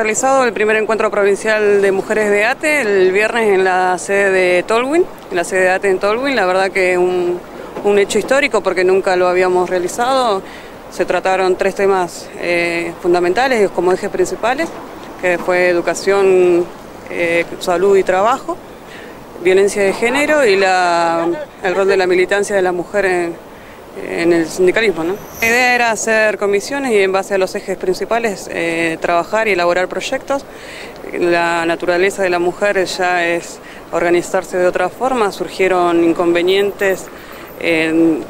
Realizado el primer encuentro provincial de mujeres de ATE el viernes en la sede de Tolhuin, en la sede de ATE en Tolhuin. La verdad que es un hecho histórico porque nunca lo habíamos realizado. Se trataron tres temas fundamentales como ejes principales, que fue educación, salud y trabajo, violencia de género y el rol de la militancia de la mujer en el sindicalismo, ¿no? La idea era hacer comisiones y en base a los ejes principales trabajar y elaborar proyectos. La naturaleza de la mujer ya es organizarse de otra forma, surgieron inconvenientes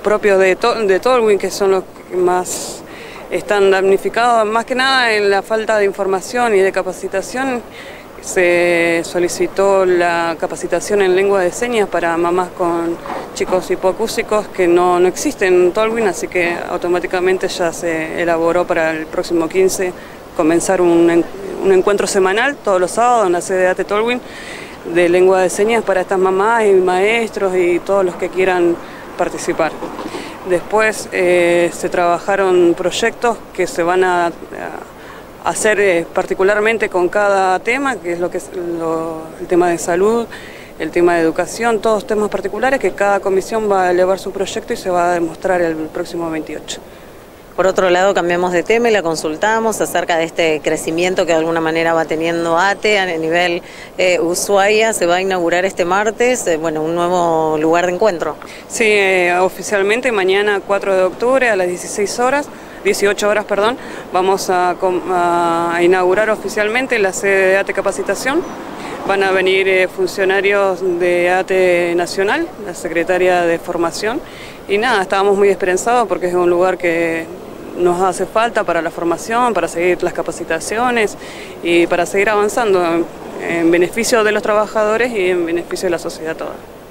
propios de Tolhuin, que son los que más están damnificados, más que nada en la falta de información y de capacitación. Se solicitó la capacitación en lengua de señas para mamás con chicos hipoacúsicos que no existen en Tolhuin, así que automáticamente ya se elaboró para el próximo 15 comenzar un encuentro semanal todos los sábados en la sede de ATE Tolhuin de lengua de señas para estas mamás y maestros y todos los que quieran participar. Después se trabajaron proyectos que se van a hacer particularmente con cada tema, que es el tema de salud, el tema de educación, todos temas particulares que cada comisión va a elevar su proyecto y se va a demostrar el próximo 28. Por otro lado, cambiamos de tema y la consultamos acerca de este crecimiento que de alguna manera va teniendo ATE a nivel Ushuaia. Se va a inaugurar este martes, un nuevo lugar de encuentro. Sí, oficialmente mañana 4 de octubre a las 18 horas, vamos a inaugurar oficialmente la sede de ATE Capacitación. Van a venir funcionarios de ATE Nacional, la secretaria de Formación, y nada, estábamos muy esperanzados porque es un lugar que nos hace falta para la formación, para seguir las capacitaciones y para seguir avanzando en beneficio de los trabajadores y en beneficio de la sociedad toda.